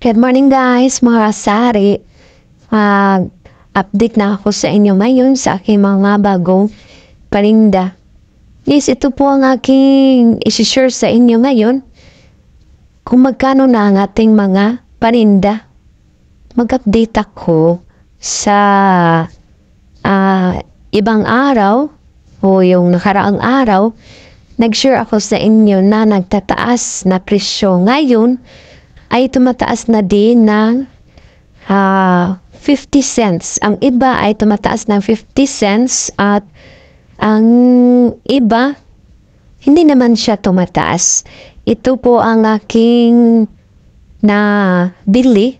Good morning guys, mga kasari. Update na ako sa inyo ngayon sa aking mga bagong paninda. Yes, ito po ang aking isi-share sa inyo ngayon. Kung magkano na ang ating mga paninda. Mag-update ako sa ibang araw o yung nakaraang araw. Nag-share ako sa inyo na nagtataas na presyo ngayon ay tumataas na din ng 50 cents. Ang iba ay tumataas ng 50 cents at ang iba, hindi naman siya tumataas. Ito po ang aking nabili.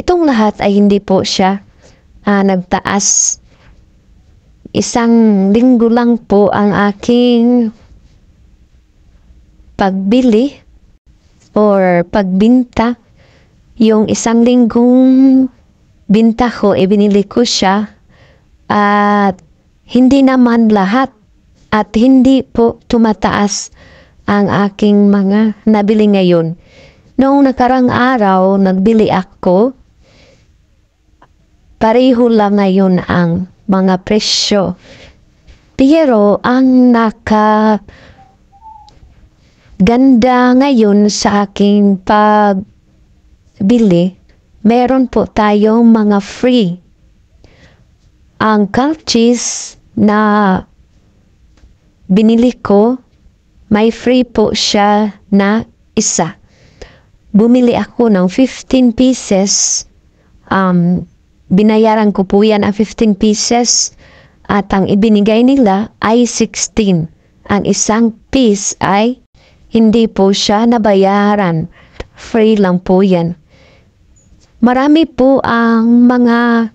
Itong lahat ay hindi po siya nagtaas. Isang linggo lang po ang aking pagbili or pagbinta. Yung isang linggong binta ko, ibinili ko siya at hindi naman lahat at hindi po tumataas ang aking mga nabili ngayon. Noong nakarang araw, nagbili ako, pareho lang ngayon ang mga presyo. Pero ang ganda ngayon sa aking pagbili, meron po tayong mga free. Ang kalchis na binili ko, may free po siya na isa. Bumili ako ng 15 pieces. Binayaran ko po yan ang 15 pieces at ang ibinigay nila ay 16. Ang isang piece ay hindi po siya nabayaran. Free lang po yan. Marami po ang mga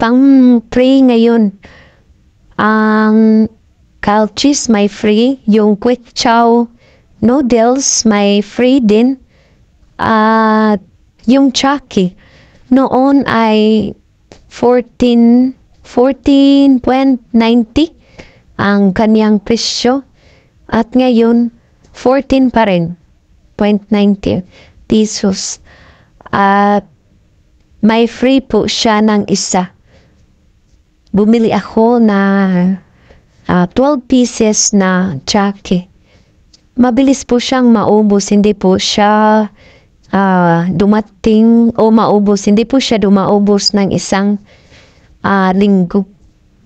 pang-free ngayon. Ang kalchis may free. Yung quick chow noodles may free din. At yung chucky, noon ay 14.90. Ang kaniyang presyo at ngayon 14 pa rin 0.90 pesos. May free po siya ng isa. Bumili ako na 12 pieces na chucky. Mabilis po siyang maubos, hindi po siya dumating o maubos. Hindi po siya dumaubos ng isang linggo.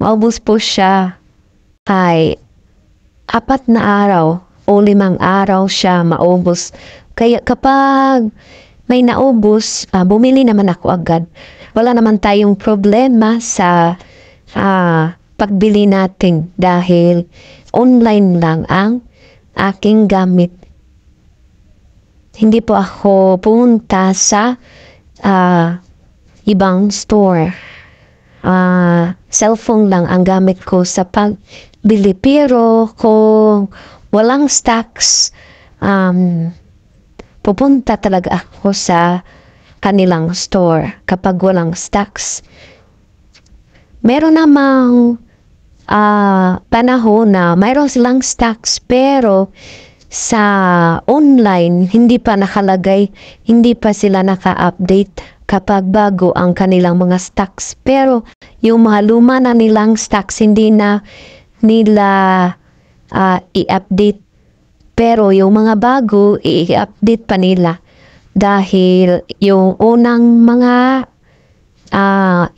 Maubos po siya ay 4 na araw o 5 araw siya maubos. Kaya kapag may naubos, bumili naman ako agad. Wala naman tayong problema sa pagbili natin dahil online lang ang aking gamit. Hindi po ako punta sa ibang store. Cellphone lang ang gamit ko sa pagbili. Pero kung walang stocks, pupunta talaga ako sa kanilang store kapag walang stocks. Meron namang panahon na mayroon silang stocks pero sa online, hindi pa nakalagay, hindi pa sila naka-update kapag bago ang kanilang mga stocks. Pero yung mga luma na nilang stocks, hindi na nila i-update. Pero yung mga bago, i-update pa nila. Dahil yung unang mga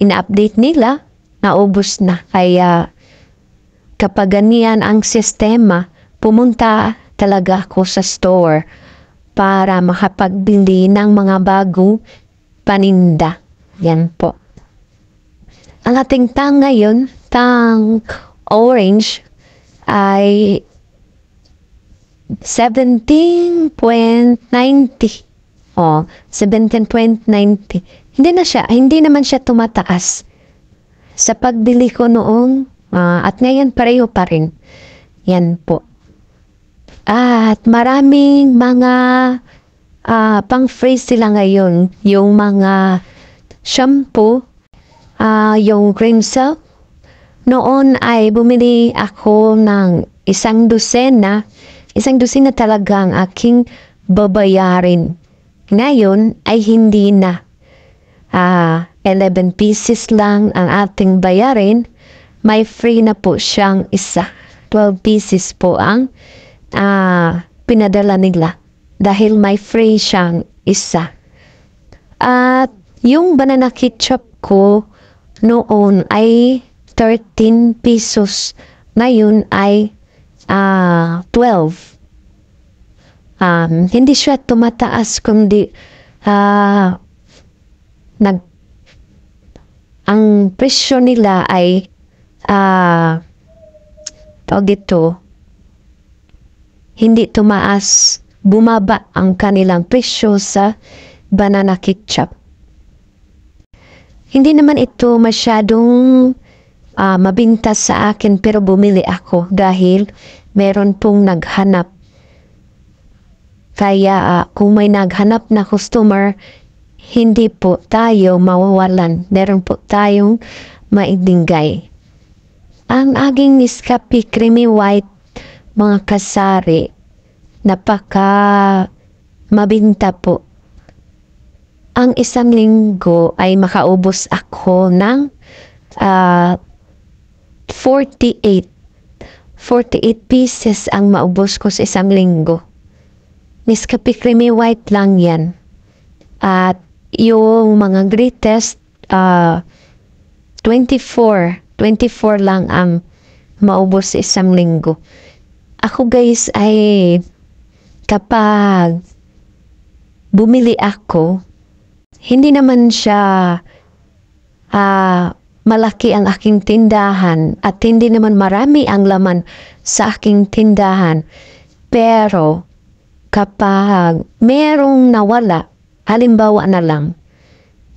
ina-update nila, naubos na. Kaya kapag ganyan ang sistema, pumunta talaga ako sa store para makapagbili ng mga bagong paninda. Yan po. Ang ating tang ngayon, tang orange, ay 17.90. Oh, 17.90. Hindi na siya, hindi naman siya tumataas sa pagbili ko noong at ngayon pareho pa rin. Yan po. At maraming mga pang-free sila ngayon. Yung mga shampoo, yung cream soap. Noon ay bumili ako ng isang dosena. Isang dosena talaga ang aking babayarin. Ngayon ay hindi na. 11 pieces lang ang ating bayarin. May free na po siyang isa. 12 pieces po ang pinadala nila dahil may free siyang isa. At yung banana ketchup ko noon ay 13 pesos. Ngayon ay 12. Hindi siya tumataas kundi ang presyo nila ay tawag ito, hindi tumaas, bumaba ang kanilang presyo sa banana ketchup. Hindi naman ito masyadong mabintas sa akin, pero bumili ako dahil meron pong naghanap. Kaya kung may naghanap na customer, hindi po tayo mawawalan. Meron po tayong maibigay. Ang aking Nescafe Creamy White, mga kasari, napaka mabinta po. Ang isang linggo ay makaubos ako ng 48 pieces ang maubos ko sa isang linggo. Nescafe Creamy White lang yan. At yung mga greatest, 24 lang ang maubos isang linggo. Ako guys ay kapag bumili ako, hindi naman siya malaki ang aking tindahan at hindi naman marami ang laman sa aking tindahan. Pero kapag merong nawala, halimbawa na lang,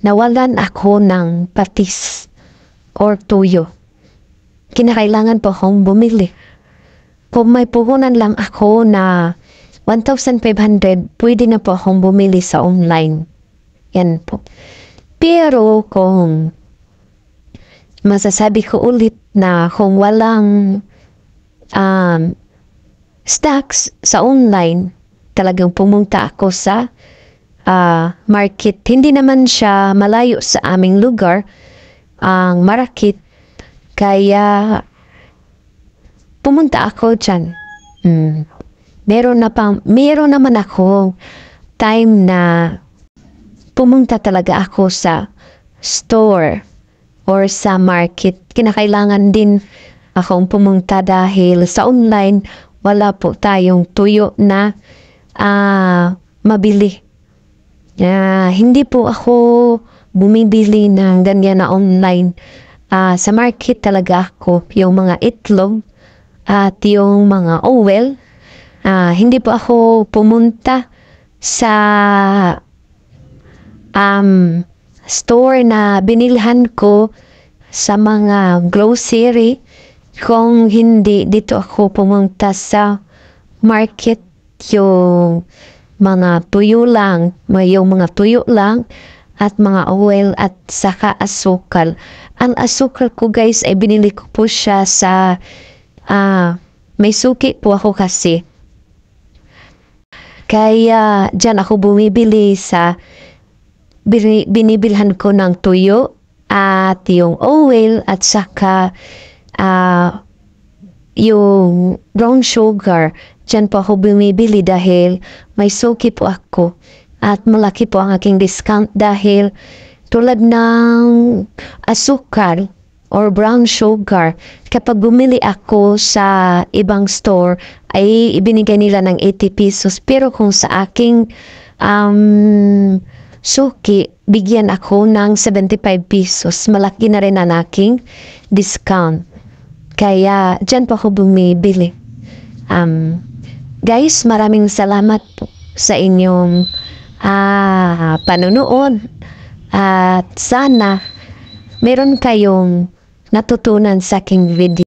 nawalan ako ng patis or tuyo, kinakailangan po akong bumili. Kung may puhunan lang ako na 1,500, pwede na po akong bumili sa online. Yan po. Pero kung masasabi ko ulit na kung walang stocks sa online, talagang pumunta ako sa market. Hindi naman siya malayo sa aming lugar, ang market. Kaya pumunta ako dyan. Meron naman ako time na pumunta talaga ako sa store or sa market. Kinakailangan din akong pumunta dahil sa online, wala po tayong tuyo na mabili. Hindi po ako bumibili ng ganyan na online. Sa market talaga ako, yung mga itlog at yung mga oil. Hindi po ako pumunta sa store na binilhan ko sa mga grocery. Kung hindi, dito ako pumunta sa market, yung mga tuyo lang, at mga oil at saka asukal. Ang asukal ko guys ay binili ko po siya sa may suki po ako kasi. Kaya dyan ako bumibili sa binibilhan ko ng tuyo at yung oil at saka yung brown sugar. Dyan po ako bumibili dahil may suki po ako. At malaki po ang aking discount dahil tulad ng asukal or brown sugar, kapag bumili ako sa ibang store, ay ibinigay nila ng 80 pesos. Pero kung sa aking suki, bigyan ako ng 75 pesos. Malaki na rin ang aking discount. Kaya dyan po ako bumibili. Guys, maraming salamat po sa inyong panunood at sana meron kayong natutunan sa aking video.